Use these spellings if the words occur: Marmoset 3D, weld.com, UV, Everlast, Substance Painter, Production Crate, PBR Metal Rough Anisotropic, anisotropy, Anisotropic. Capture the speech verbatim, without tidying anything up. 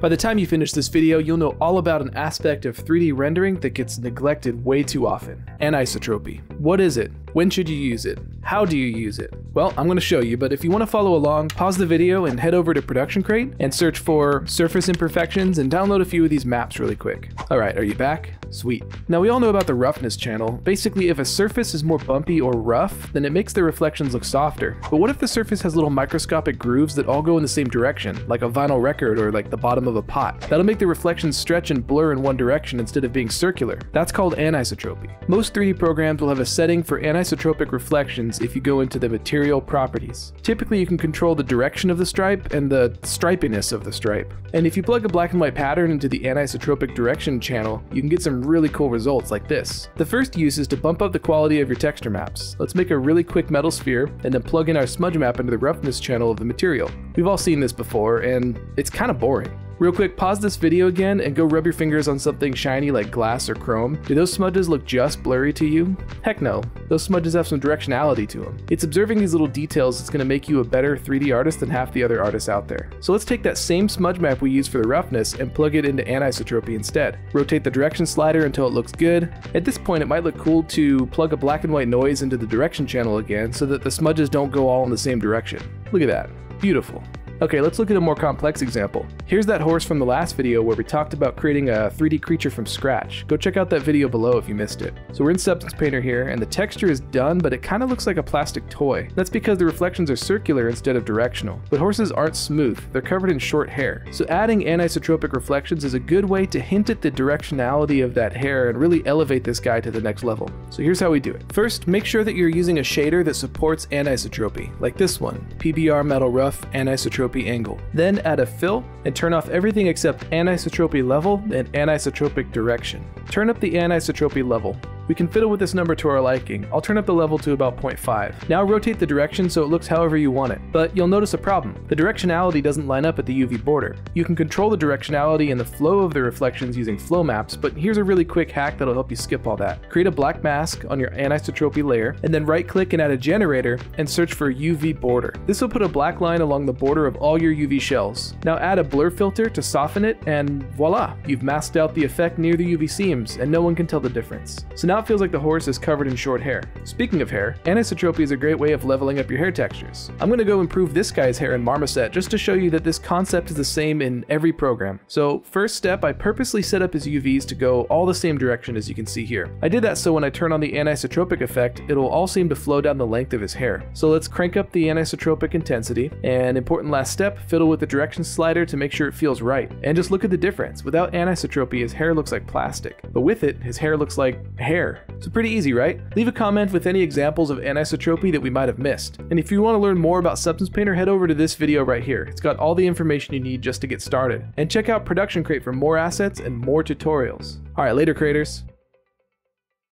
By the time you finish this video, you'll know all about an aspect of three D rendering that gets neglected way too often: anisotropy. What is it? When should you use it? How do you use it? Well, I'm going to show you, but if you want to follow along, pause the video and head over to Production Crate and search for surface imperfections and download a few of these maps really quick. Alright, are you back? Sweet. Now, we all know about the roughness channel. Basically, if a surface is more bumpy or rough, then it makes the reflections look softer. But what if the surface has little microscopic grooves that all go in the same direction, like a vinyl record or like the bottom of a pot? That'll make the reflections stretch and blur in one direction instead of being circular. That's called anisotropy. Most three D programs will have a setting for anisotropic reflections if you go into the material properties. Typically, you can control the direction of the stripe and the stripiness of the stripe. And if you plug a black and white pattern into the anisotropic direction channel, you can get some really cool results like this. The first use is to bump up the quality of your texture maps. Let's make a really quick metal sphere and then plug in our smudge map into the roughness channel of the material. We've all seen this before, and it's kind of boring. Real quick, pause this video again and go rub your fingers on something shiny like glass or chrome. Do those smudges look just blurry to you? Heck no. Those smudges have some directionality to them. It's observing these little details that's going to make you a better three D artist than half the other artists out there. So let's take that same smudge map we used for the roughness and plug it into anisotropy instead. Rotate the direction slider until it looks good. At this point, it might look cool to plug a black and white noise into the direction channel again so that the smudges don't go all in the same direction. Look at that. Beautiful. Okay, let's look at a more complex example. Here's that horse from the last video where we talked about creating a three D creature from scratch. Go check out that video below if you missed it. So we're in Substance Painter here, and the texture is done, but it kind of looks like a plastic toy. That's because the reflections are circular instead of directional. But horses aren't smooth, they're covered in short hair. So adding anisotropic reflections is a good way to hint at the directionality of that hair and really elevate this guy to the next level. So here's how we do it. First, make sure that you're using a shader that supports anisotropy, like this one, P B R Metal Rough Anisotropic Angle. Then add a fill and turn off everything except anisotropy level and anisotropic direction. Turn up the anisotropy level. We can fiddle with this number to our liking. I'll turn up the level to about zero point five. Now rotate the direction so it looks however you want it, but you'll notice a problem. The directionality doesn't line up at the U V border. You can control the directionality and the flow of the reflections using flow maps, but here's a really quick hack that'll help you skip all that. Create a black mask on your anisotropy layer, and then right click and add a generator and search for U V border. This will put a black line along the border of all your U V shells. Now add a blur filter to soften it, and voila! You've masked out the effect near the U V seams, and no one can tell the difference. So now it feels like the horse is covered in short hair. Speaking of hair, anisotropy is a great way of leveling up your hair textures. I'm going to go improve this guy's hair in Marmoset just to show you that this concept is the same in every program. So first step, I purposely set up his U Vs to go all the same direction as you can see here. I did that so when I turn on the anisotropic effect, it'll all seem to flow down the length of his hair. So let's crank up the anisotropic intensity, and important last step, fiddle with the direction slider to make sure it feels right. And just look at the difference. Without anisotropy, his hair looks like plastic, but with it, his hair looks like hair. So pretty easy, right? Leave a comment with any examples of anisotropy that we might have missed. And if you want to learn more about Substance Painter, head over to this video right here. It's got all the information you need just to get started. And check out Production Crate for more assets and more tutorials. Alright, later, creators.